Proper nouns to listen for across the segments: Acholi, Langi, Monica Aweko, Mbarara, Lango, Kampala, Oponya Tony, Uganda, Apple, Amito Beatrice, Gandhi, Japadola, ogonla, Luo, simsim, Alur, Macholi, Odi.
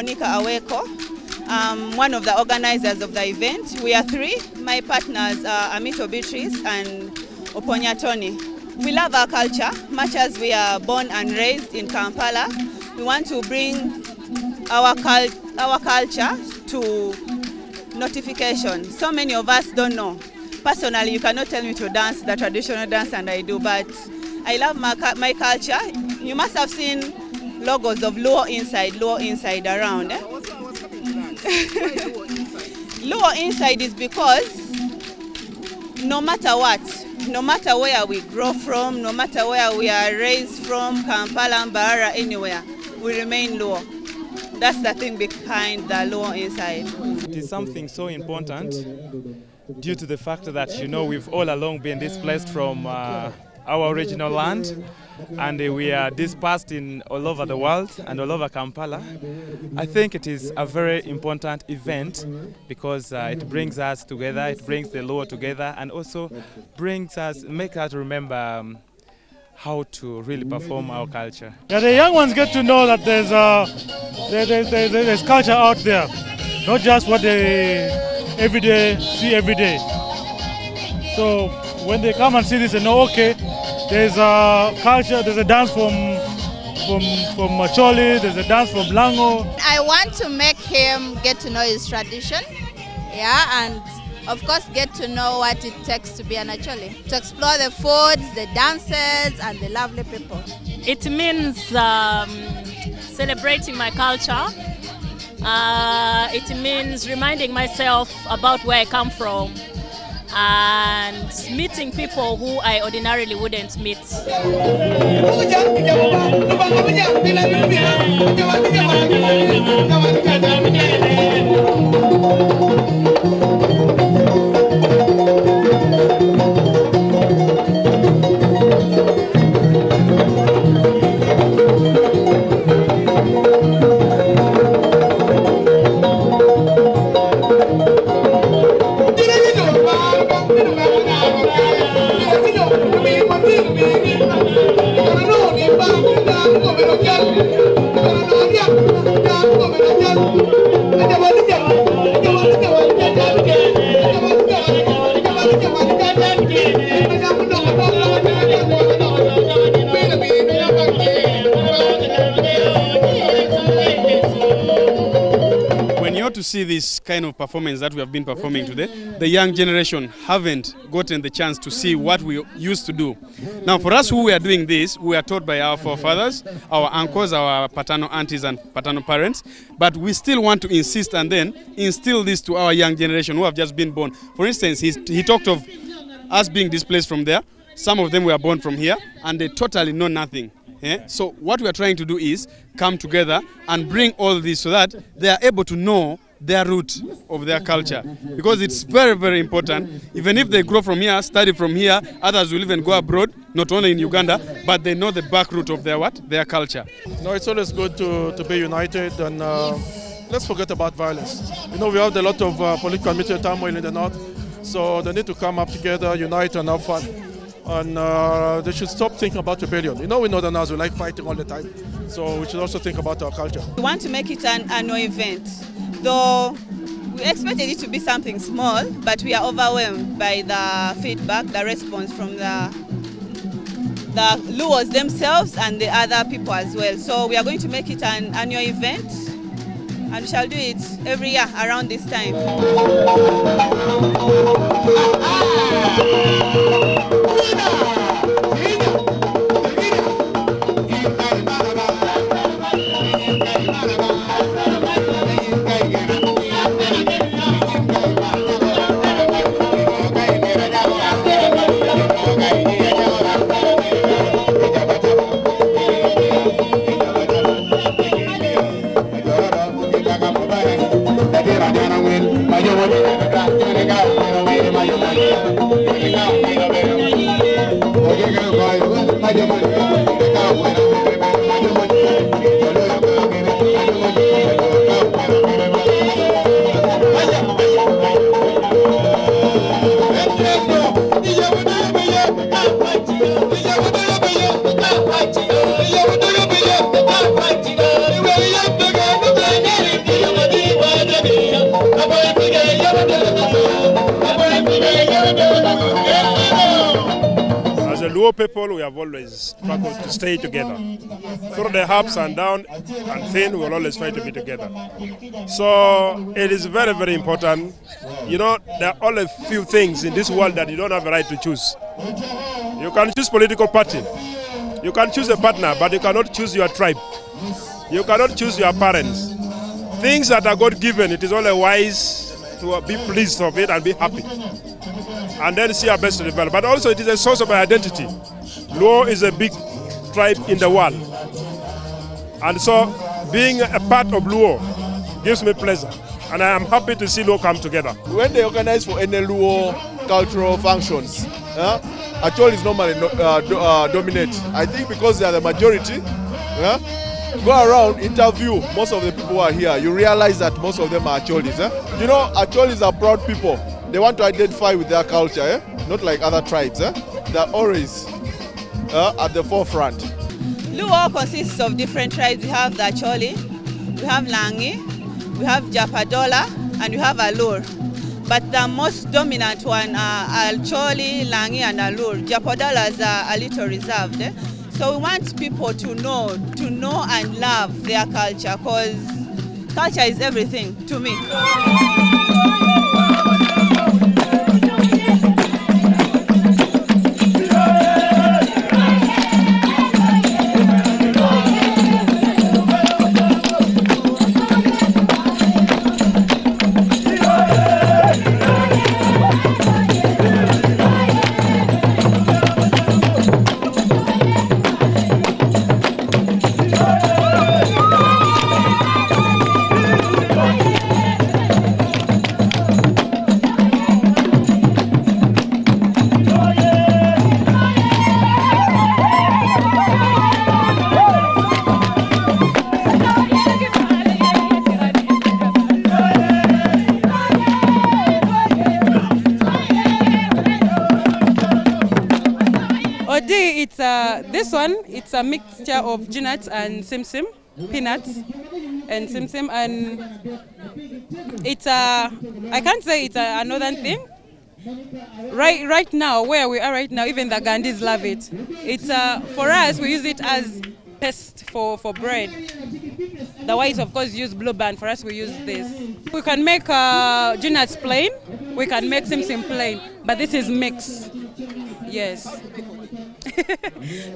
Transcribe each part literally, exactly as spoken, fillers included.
Monica Aweko. I'm one of the organizers of the event. We are three. My partners are Amito Beatrice and Oponya Tony. We love our culture, much as we are born and raised in Kampala. We want to bring our, cul our culture to notification. So many of us don't know. Personally, you cannot tell me to dance the traditional dance, and I do, but I love my, my culture. You must have seen logos of Luo inside, Luo inside around. Eh? Luo inside is because no matter what, no matter where we grow from, no matter where we are raised from, Kampala, Mbarara, anywhere, we remain Luo. That's the thing behind the Luo inside. It is something so important due to the fact that, you know, we've all along been displaced from uh, our original land, and uh, we are dispersed in all over the world and all over Kampala. I think it is a very important event because uh, it brings us together, it brings the Luo together, and also brings us, make us remember um, how to really perform our culture. Yeah, the young ones get to know that there's, uh, there, there, there, there's culture out there, not just what they every day see every day. So when they come and see this, they know, okay, there's a culture, there's a dance from, from, from Macholi, there's a dance from Lango. I want to make him get to know his tradition, yeah, and of course get to know what it takes to be an Acholi, to explore the foods, the dances, and the lovely people. It means um, celebrating my culture. Uh, it means reminding myself about where I come from, and meeting people who I ordinarily wouldn't meet. When you're to see this kind of performance that we have been performing today, the young generation haven't gotten the chance to see what we used to do. Now, for us who are doing this, we are taught by our forefathers, our uncles, our paternal aunties and paternal parents, but we still want to insist and then instill this to our young generation who have just been born. For instance, he, he talked of us being displaced from there. Some of them were born from here, and they totally know nothing. Eh? So what we are trying to do is come together and bring all this so that they are able to know their root of their culture, because it's very, very important. Even if they grow from here, study from here, others will even go abroad, not only in Uganda, but they know the back root of their what? Their culture. No, it's always good to, to be united, and uh, let's forget about violence. You know, we have a lot of uh, political military turmoil in the north, so they need to come up together, unite, and have fun. And uh, they should stop thinking about rebellion. You know, we Northerners, we like fighting all the time, so we should also think about our culture. We want to make it an annual event, though we expected it to be something small, but we are overwhelmed by the feedback, the response from the the Luos themselves and the other people as well. So we are going to make it an annual event, and we shall do it every year around this time. We're Luo people, we have always struggled to stay together. Through the ups and downs and things, we will always try to be together. So it is very, very important. You know, there are only few things in this world that you don't have a right to choose. You can choose political party. You can choose a partner, but you cannot choose your tribe. You cannot choose your parents. Things that are God-given, it is only wise to be pleased of it and be happy. And then see our best to develop. But also it is a source of identity. Luo is a big tribe in the world. And so being a part of Luo gives me pleasure. And I am happy to see Luo come together. When they organize for any Luo cultural functions, uh, Acholi is normally uh, do, uh, dominate. I think because they are the majority, uh, go around, interview most of the people who are here. You realize that most of them are Acholis. Eh? You know, Acholis are proud people. They want to identify with their culture, eh? Not like other tribes. Eh? They're always uh, at the forefront. Luo consists of different tribes. We have the Acholi, we have Langi, we have Japadola, and we have Alur. But the most dominant one are Acholi, Langi, and Alur. Japadolas are a little reserved. Eh? So we want people to know, to know and love their culture, because culture is everything to me. It's a, this one, it's a mixture of peanuts and simsim, peanuts and simsim, and it's a, I can't say it's a, a northern thing. Right, right now, where we are right now, even the Gandhis love it. It's a, for us, we use it as paste for, for bread. The whites, of course, use blue band. For us, we use this. We can make uh, peanuts plain, we can make simsim plain, but this is mixed, yes.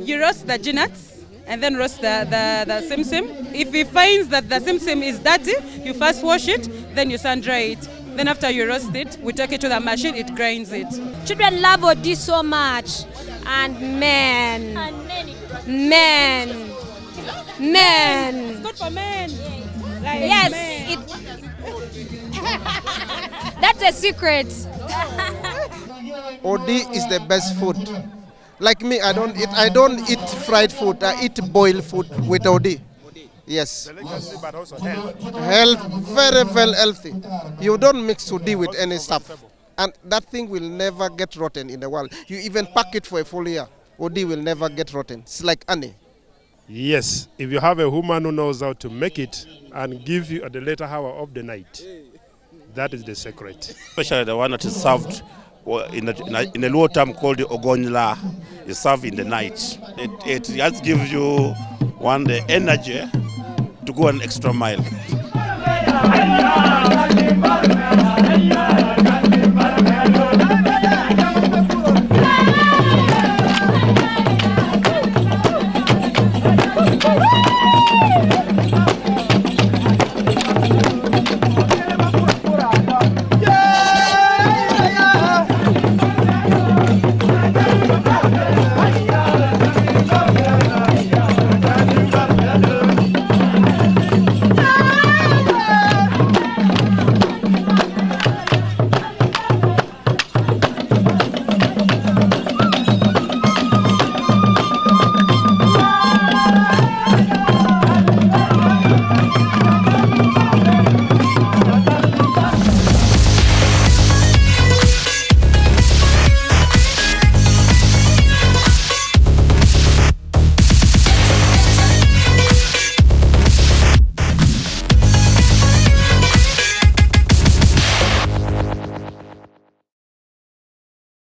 You roast the peanuts and then roast the, the, the simsim. If you find that the simsim is dirty, you first wash it, then you sun dry it. Then after you roast it, we take it to the machine, it grinds it. Children love Odi so much. And men. And men. Men. Men. It's good for men. Like yes. Men. It... That's a secret. Odi is the best food. Like me, I don't eat. I don't eat fried food. I eat boiled food with Odi. Yes. Delicacy, but also health. Health, very, very healthy. You don't mix Odi with any stuff, and that thing will never get rotten in the world. You even pack it for a full year, Odi will never get rotten. It's like honey. Yes. If you have a woman who knows how to make it and give you at the later hour of the night, that is the secret. Especially the one that is served. In a, in a Luo term called the ogonla, you serve in the night. It, it just gives you one the energy to go an extra mile.